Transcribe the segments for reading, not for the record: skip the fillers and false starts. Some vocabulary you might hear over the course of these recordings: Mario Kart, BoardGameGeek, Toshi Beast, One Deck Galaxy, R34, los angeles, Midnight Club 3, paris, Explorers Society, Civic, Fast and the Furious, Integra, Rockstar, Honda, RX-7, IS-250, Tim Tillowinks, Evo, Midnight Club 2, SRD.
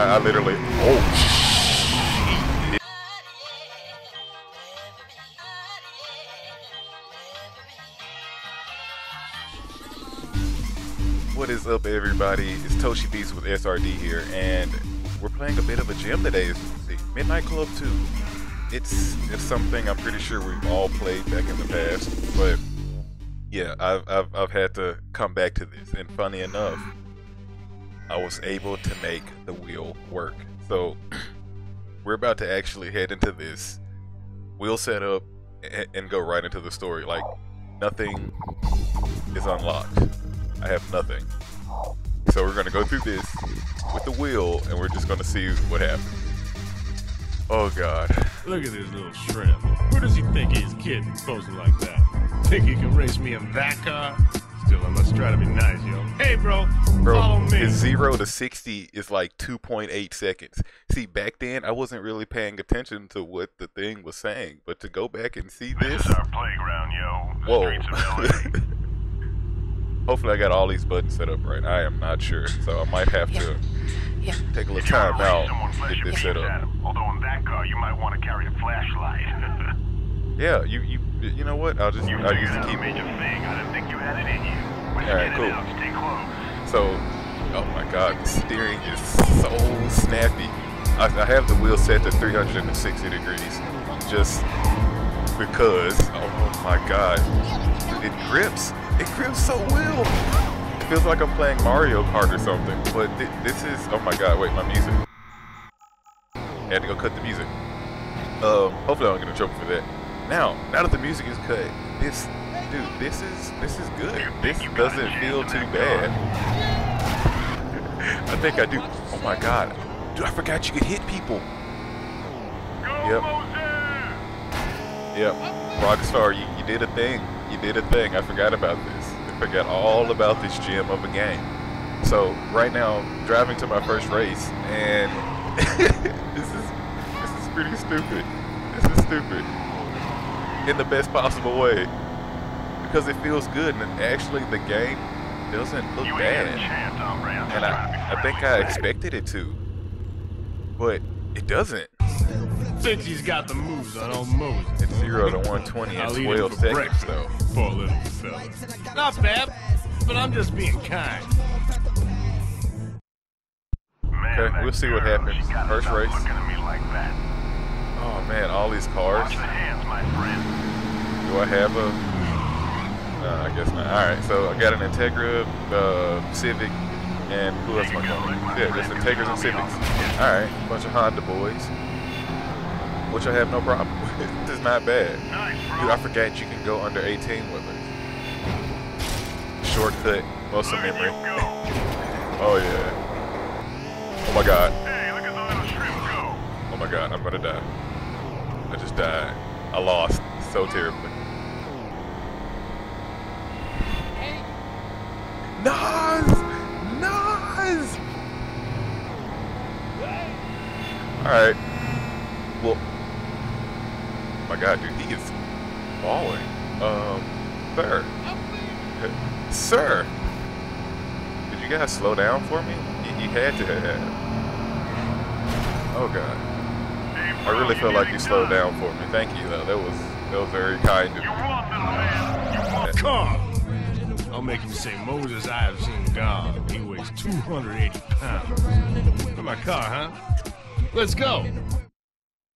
I literally, oh shit. What is up, everybody? It's Toshi Beast with SRD here, and we're playing a bit of a gem today, as you can see. Midnight Club 2. It's something I'm pretty sure we've all played back in the past, but yeah, I've had to come back to this, and funny enough, I was able to make the wheel work. So we're about to actually head into this wheel setup and go right into the story. Like, nothing is unlocked. I have nothing. So we're gonna go through this with the wheel, and we're just gonna see what happens. Oh god. Look at this little shrimp. Where does he think he's kidding, posing like that? Think he can race me in that car? Still, I must try to be nice, yo. Hey, bro, follow me. It's 0 to 60 is like 2.8 seconds. See, back then I wasn't really paying attention to what the thing was saying, but to go back and see this. This is our playground, yo. The whoa. Streets of LA. Hopefully I got all these buttons set up right. I am not sure, so I might have to take a little time out to get this set up. Although in that car, you might want to carry a flashlight. Yeah, you know what? I'll just use the key. I didn't think you had it in you. All right, cool. Stay close. So, oh my God, the steering is so snappy. I have the wheel set to 360 degrees, just because. Oh my God, it grips. It grips so well. It feels like I'm playing Mario Kart or something. But this is, oh my god, wait, my music. I had to go cut the music. Hopefully I don't get in trouble for that. Now that the music is cut, this, dude, this is good. This doesn't feel too bad. I think I do. Oh my god. Dude, I forgot you could hit people. Yep. Yep. Rockstar, you did a thing. You did a thing. I forgot about this. I forgot all about this gem of a game. So right now, driving to my first race, and this is pretty stupid. This is stupid in the best possible way, because it feels good, and actually the game doesn't look bad. And I think I expected it to, but it doesn't. Thinks he's got the moves on old moves. It's 0 to 120 in 12 seconds, though. Poor little fella. Not bad, but I'm just being kind. Okay, we'll see what happens. First race. Oh man, all these cars. Do I have a? No, I guess not. All right, so I got an Integra, Civic, and who else? Yeah, just Integras and Civics. All right, bunch of Honda boys. Which I have no problem with. It's not bad. Dude, I forgot you can go under 18 with it. Shortcut, muscle memory. Oh yeah. Oh my god. Hey, look at the little shrimp go. Oh my god, I'm gonna die. I just died. I lost so terribly. Nas! Alright. Well, my god, dude, he is balling. Sir, did you guys slow down for me? You had to have. Oh god, I really feel like you slowed down for me. Thank you though. That was very kind of you. Come, I'll make him say, Moses, I have seen God. He weighs 280 pounds. In my car, huh? Let's go.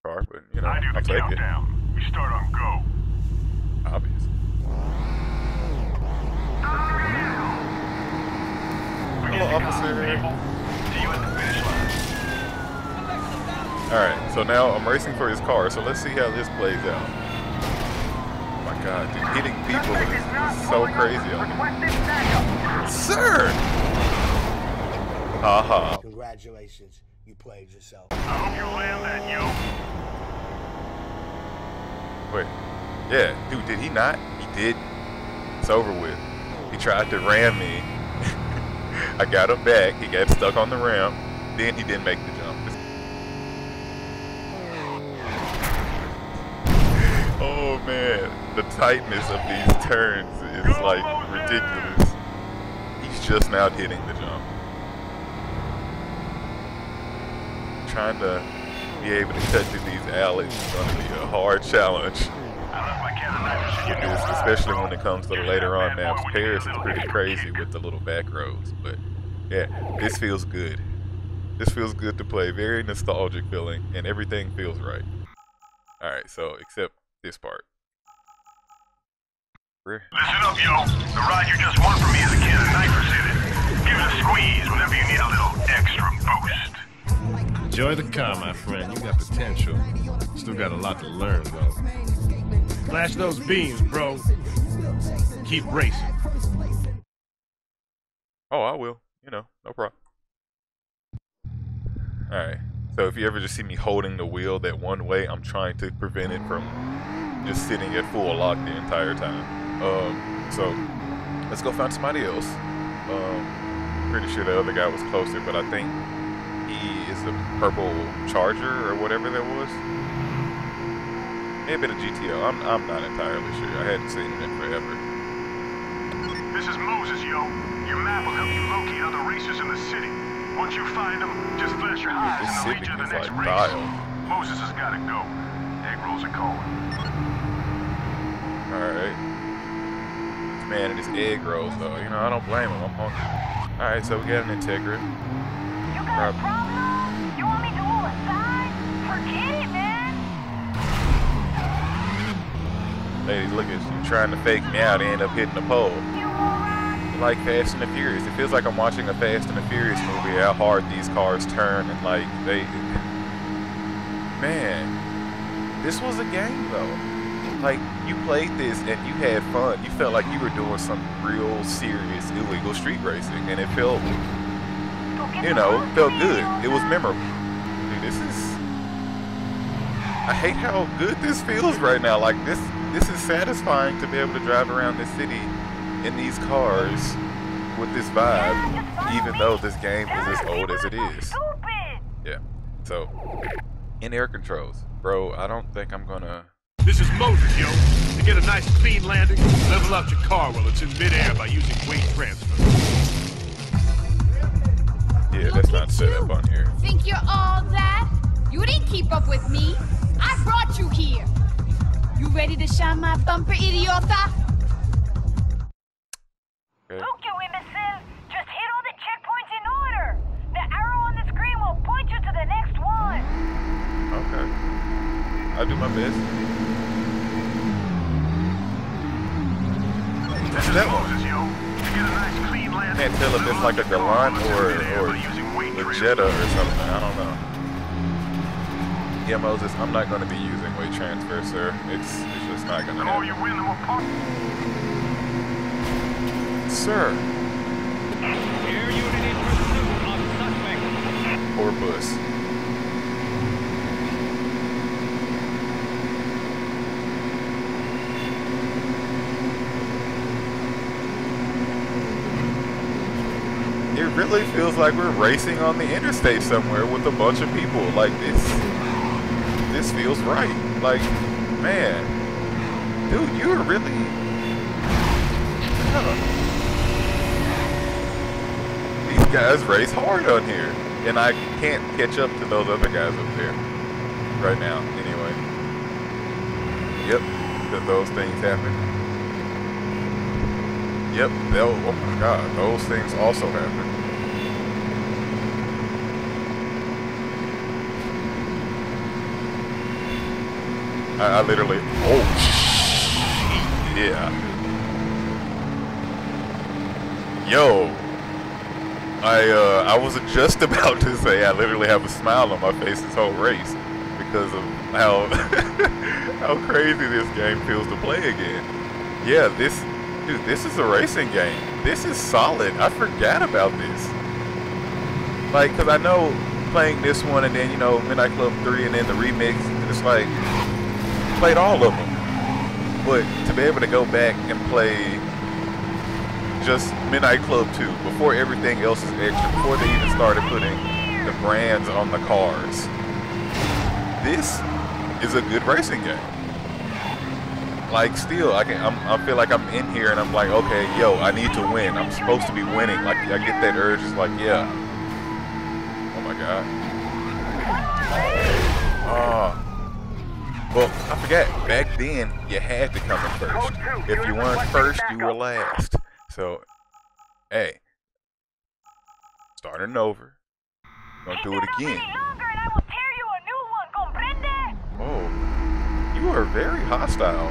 Car, but you know, I do the countdown. We start on go. Obvious. Hello, officer. See you at the finish line. Alright, so now I'm racing for his car, so let's see how this plays out. Oh my god, dude, hitting people is so crazy. Sir! Haha. Congratulations. You played yourself. I hope you land that, yo. Wait. Yeah, dude, did he not? He did. It's over with. He tried to ram me. I got him back. He got stuck on the ramp. Then he didn't make the jump. Oh, man. The tightness of these turns is, like, ridiculous. He's just now hitting the jump. trying to be able to cut through these alleys is going to be a hard challenge. Especially when it comes to later on now. Paris is pretty crazy with the little back roads, but yeah, this feels good. This feels good to play. Very nostalgic feeling, and everything feels right. Alright, so except this part. Listen up, yo. The ride you just won from me is a can of Nitro in it. Give it a squeeze whenever you need a little extra boost. Enjoy the car, my friend. You got potential. Still got a lot to learn, though. Flash those beams, bro. Keep racing. Oh, I will. You know, no problem. Alright. So if you ever just see me holding the wheel that one way, I'm trying to prevent it from just sitting at full lock the entire time. So let's go find somebody else. Pretty sure the other guy was closer, but I think he is the purple Charger or whatever that was. Maybe the GTO. I'm not entirely sure. I hadn't seen it in forever. This is Moses, yo. Your map will help you locate other racers in the city. Once you find them, just flash your eyes and they'll lead you to the next race. Moses has got to go. Egg rolls are calling. All right. This man and his egg rolls, though. You know, I don't blame him. I'm hungry. All right, so we got an Integra. You got a problem? You want me to roll aside? Forget it, man. Ladies, look at you trying to fake me out and end up hitting the pole. Like Fast and the Furious. It feels like I'm watching a Fast and the Furious movie, how hard these cars turn and like they... Man, this was a game though. Like, you played this and you had fun. You felt like you were doing some real serious illegal street racing and it felt, you know, felt good. It was memorable. Dude, this is... I hate how good this feels right now. Like this... This is satisfying to be able to drive around this city in these cars with this vibe, even though this game is as old as it is. Yeah, so, in air controls. Bro, I don't think I'm gonna... This is Moses, yo. To get a nice clean landing, level out your car while it's in midair by using weight transfer. Yeah, that's not set up on here. Think you're all that? You didn't keep up with me. I brought you here. You ready to shine my bumper, idiota? Okay. Look, you imbecile! Just hit all the checkpoints in order! The arrow on the screen will point you to the next one! Okay. I'll do my best. This is Moses, yo. To get a nice clean landing. Can't tell if it's like a Galant or a Jetta or something. I don't know. Yeah, Moses, I'm not going to be using weight transfer, sir. It's just not going to happen. You win, sir. Air unit in pursuit of suspect. Poor bus. It really feels like we're racing on the interstate somewhere with a bunch of people like this. This feels right. Like, man. Dude, you're really... Huh. These guys race hard on here. And I can't catch up to those other guys up there. Right now, anyway. Yep, because those things happen. Yep, oh my god, those things also happen. I literally, oh, yeah. Yo, I was just about to say I literally have a smile on my face this whole race because of how how crazy this game feels to play again. Yeah, this, dude, this is a racing game. This is solid. I forgot about this. Like, because I know playing this one and then, you know, Midnight Club 3 and then the remix, it's like... played all of them, but to be able to go back and play just Midnight Club 2 before everything else is extra, before they even started putting the brands on the cars, this is a good racing game. Like, still, I feel like I'm in here and I'm like, okay, yo, I need to win. I'm supposed to be winning. Like, I get that urge. It's like, yeah. Oh my god. Well, I forgot, back then, you had to come in first. If you weren't first, you were last. So, hey, starting over. Gonna do it again. Oh, you are very hostile.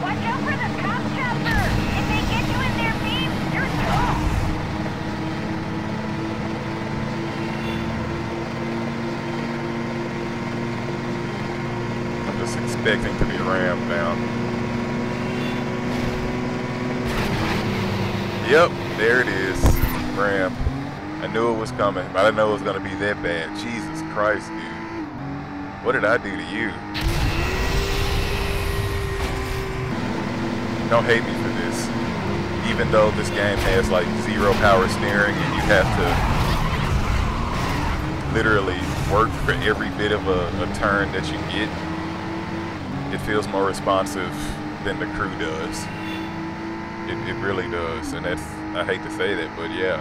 Watch out for the cop chopper! If they get you in their beams, you're toast! Just expecting to be rammed down. Yep, there it is. Rammed. I knew it was coming, but I didn't know it was gonna be that bad. Jesus Christ, dude. What did I do to you? Don't hate me for this. Even though this game has like zero power steering and you have to literally work for every bit of a turn that you get. It feels more responsive than the crew does. It really does, and that's, I hate to say that, but yeah,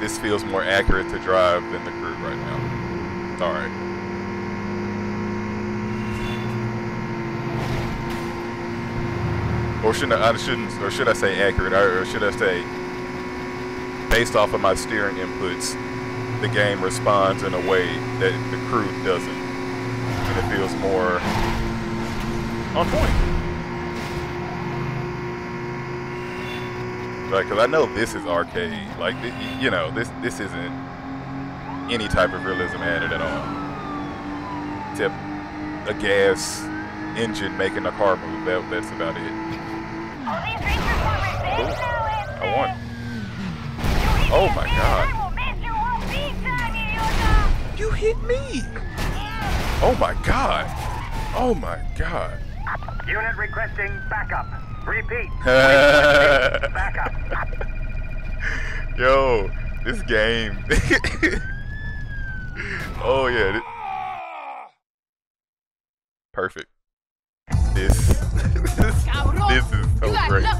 this feels more accurate to drive than the crew right now. All right. Or should I say accurate, or should I say, based off of my steering inputs, the game responds in a way that the crew doesn't. And it feels more on point. Like, cause I know this is arcade. Like, you know, this isn't any type of realism added at all. Except a gas engine making a car move. That's about it. Oh, I won. Oh my God! You hit me. Oh my God! Oh my God! Unit requesting backup. Repeat. Backup. Yo, this game. Oh yeah. Perfect. This is so great. Now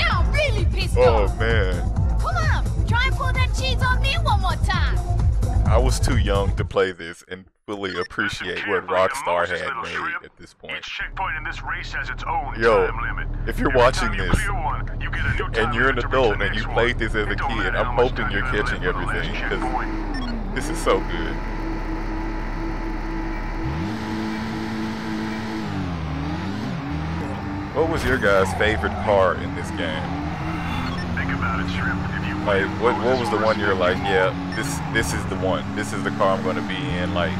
I'm really pissed off. Oh man. Come on, try and pull that cheese on me one more time. I was too young to play this and fully appreciate what Rockstar had made at this point. Each checkpoint in this race has its own time limit. If you're watching this and you're an adult and you played this as a kid, I'm hoping you're catching everything because this is so good. What was your guys' favorite car in this game? Like, what was the one you're like, yeah, this is the one. This is the car I'm gonna be in. Like,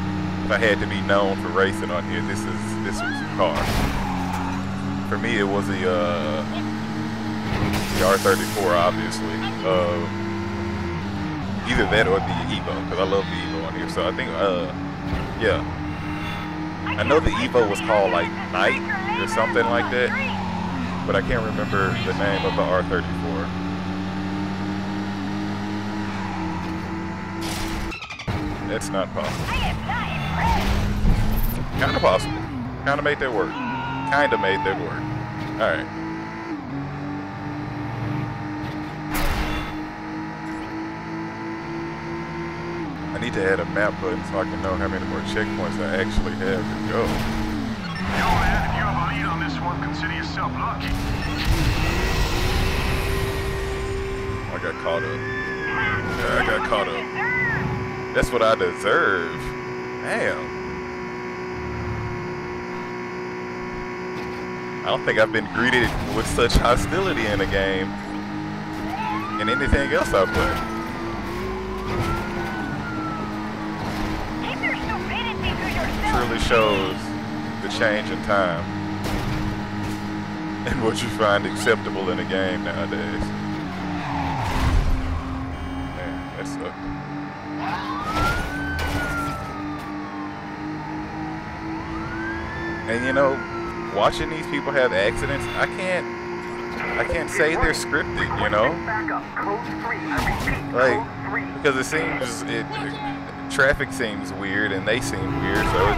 if I had to be known for racing on here, this was the car. For me, it was the R34, obviously. Either that or the Evo, because I love the Evo on here. So I think, yeah. I know the Evo was called like Night or something like that, but I can't remember the name of the R34. That's not possible. Kind of possible. Kind of made that work. Kind of made that work. Alright. I need to add a map button so I can know how many more checkpoints I actually have to go. Yo man, if you have a lead on this one, consider yourself lucky. I got caught up. Yeah, I got caught up. That's what I deserve. Damn. I don't think I've been greeted with such hostility in a game and anything else I've done. Truly shows the change in time and what you find acceptable in a game nowadays. Man, that sucked. And you know, watching these people have accidents, I can't say they're scripted, you know? Like, because it seems, traffic seems weird and they seem weird, so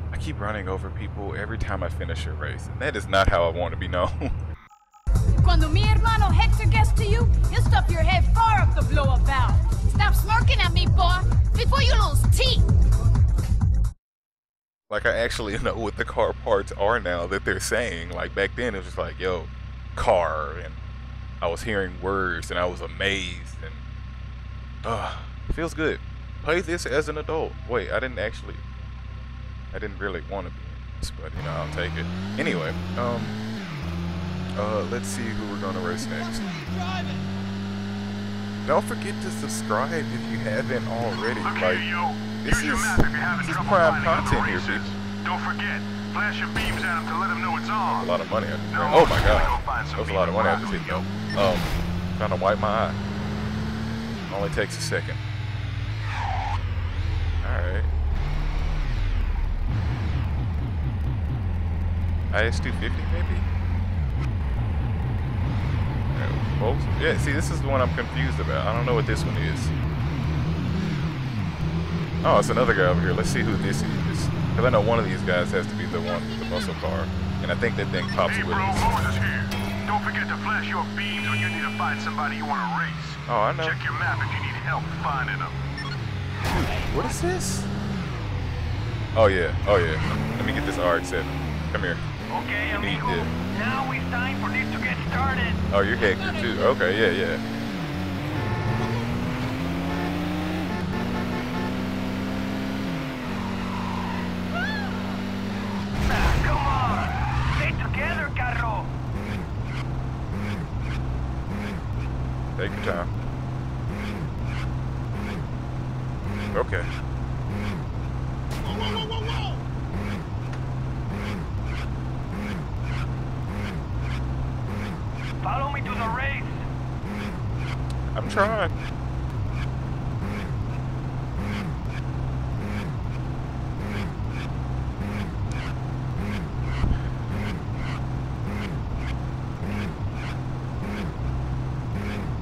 I keep running over people every time I finish a race, and that is not how I want to be known. Cuando mi hermano Hector gets to you, you'll stuff your head far up the blow-up valve. working at me, boy, before you lose teeth. Like, I actually know what the car parts are now that they're saying. Like, back then, it was just like, yo, car, and I was hearing words, and I was amazed, and, it feels good. Play this as an adult. Wait, I didn't really want to be in this, but, you know, I'll take it. Anyway, let's see who we're gonna race next. Don't forget to subscribe if you haven't already. Like, this is prime content here, dude. Don't forget, flash your beams at them to let them know it's on. A lot of money. Oh my god, that was a lot of money I just hit though. Trying to wipe my eye. Only takes a second. Alright. IS-250 maybe? Yeah, see, this is the one I'm confused about. I don't know what this one is. Oh, it's another guy over here. Let's see who this is. Because I know one of these guys has to be the one with the muscle car. And I think that thing pops with it. Don't forget to flash your beams when you need to find somebody you want to race. Oh, I know. Check your map if you need help finding them. Dude, what is this? Oh, yeah. Oh, yeah. Let me get this RX-7. Come here. Okay, amigo. Now it's time for this to get started. Oh, you're Hector too. Okay, yeah, yeah. Come on, stay together, Carlo. Take your time. Okay. Follow me to the race. I'm trying.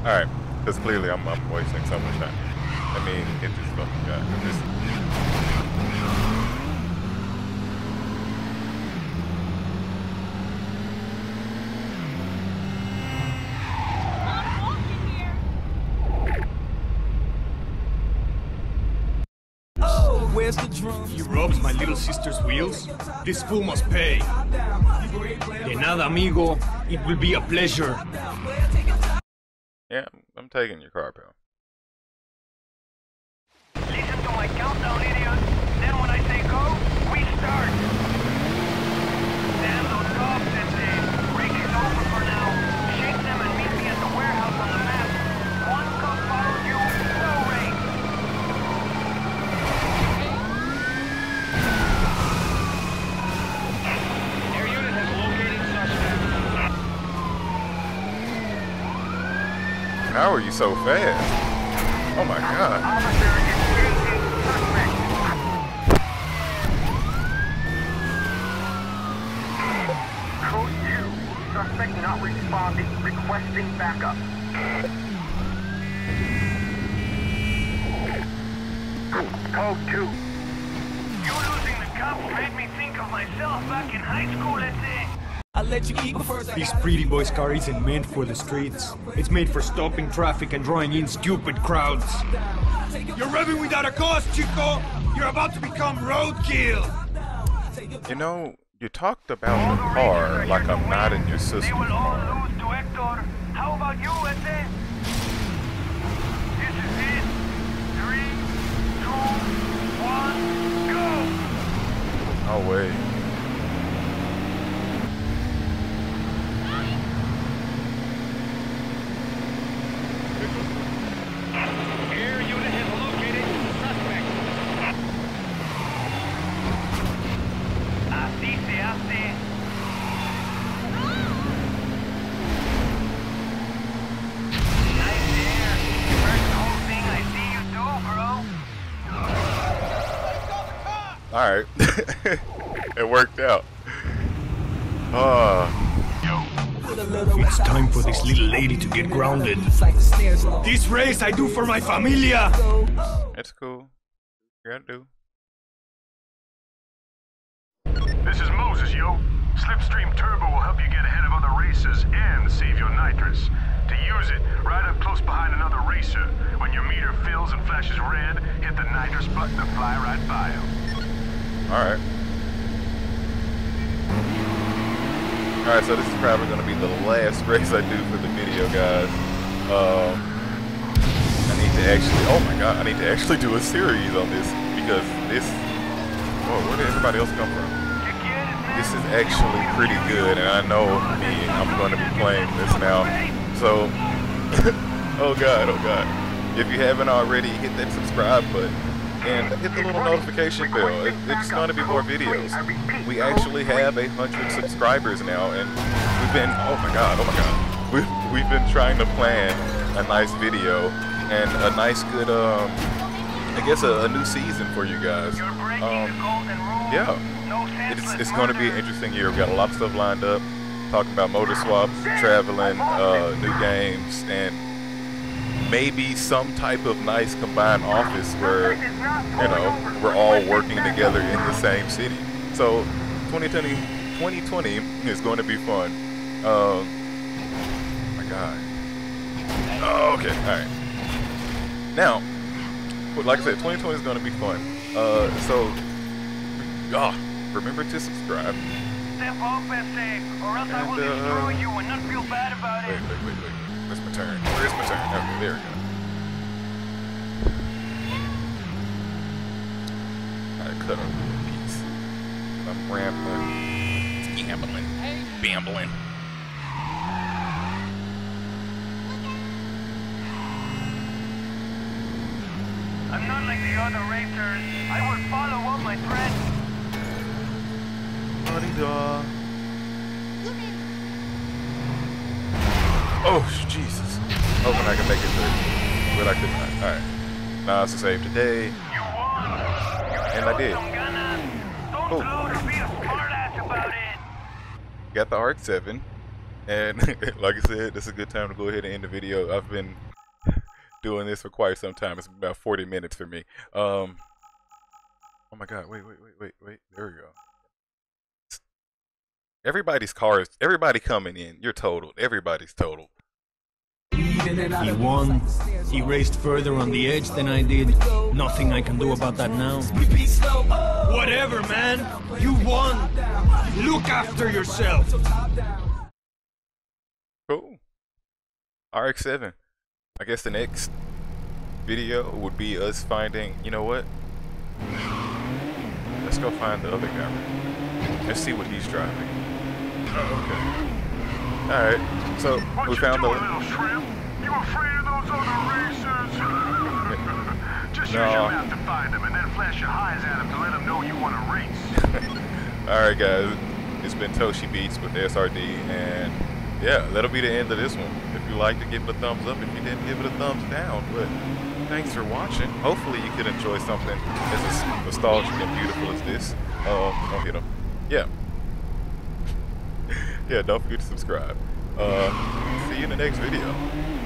All right, because clearly I'm wasting so much time. Let me hit this fucking guy. You robbed my little sister's wheels? This fool must pay. De nada, amigo. It will be a pleasure. Yeah, I'm taking your car, pal. Listen to my countdown, idiot. Then when I say go, we start. Stand on top, sensei. Break it over for now. Shake them and meet me at the warehouse on the map. One cop follows you, no race. How are you so fast? Oh my god. Code 2. Suspect not responding. Requesting backup. Code 2. You losing the cup made me think of myself back in high school, let's say. This pretty boy's car isn't meant for the streets. It's made for stopping traffic and drawing in stupid crowds. You're revving without a cause, Chico! You're about to become roadkill! You know, you talked about the car like I'm not in your system. They will all lose to Hector. How about you, Ete? This is it. 3, 2, 1, go! Oh, wait. Alright, it worked out. It's time for this little lady to get grounded. This race I do for my familia! That's cool. You gotta do. This is Moses, yo. Slipstream Turbo will help you get ahead of other races and save your nitrous. To use lose it, ride up close behind another racer. When your meter fills and flashes red, hit the nitrous button to fly right by him. Alright. Alright, so this is probably going to be the last race I do for the video, guys. I need to actually, oh my god, I need to actually do a series on this, because this, whoa, where did everybody else come from? This is actually pretty good, and I know me, I'm going to be playing this now, so, oh god, if you haven't already, hit that subscribe button, and hit the little notification bell. It's going to be more videos. We actually have 100 subscribers now, and we've been, oh my god, we've been trying to plan a nice video, and a nice good, I guess a new season for you guys. Yeah. It's going to be an interesting year. We've got a lot of stuff lined up, talking about motor swaps, traveling, new games, and maybe some type of nice combined office where, you know, we're all working together in the same city. So 2020 is going to be fun. Oh my god. Oh, okay, alright. Now, like I said, 2020 is going to be fun. Remember to subscribe. Step off, F-Tape, or else I will destroy you and not feel bad about it. Wait. Where's my turn? Okay, there we go. Alright, cut off a piece. I'm rambling. Gambling. Bambling. I'm not like the other racers. I will follow up my friend. Oh, Jesus. Hoping I can make it through. But I could not. Alright. Now it's a save today. And I did. Oh. Got the RX-7. And like I said, this is a good time to go ahead and end the video. I've been doing this for quite some time. It's about 40 minutes for me. Oh my god. Wait. There we go. Everybody's cars, everybody coming in, you're totaled. Everybody's totaled. He won. He raced further on the edge than I did. Nothing I can do about that now. Whatever, man. You won. Look after yourself. Cool. RX-7. I guess the next video would be us finding, you know what? Let's go find the other guy. Let's see what he's driving. Okay. Alright, so we found the little shrimp. You afraid of those other racers? Just use your mouth to find them and then flash your highs at them to let them know you want to race. Alright guys, it's been Toshi Beats with SRD, and yeah, that'll be the end of this one. If you liked it, give it a thumbs up. If you didn't, give it a thumbs down. But thanks for watching. Hopefully you could enjoy something as nostalgic and beautiful as this. Don't hit him. Yeah. Yeah, don't forget to subscribe. See you in the next video.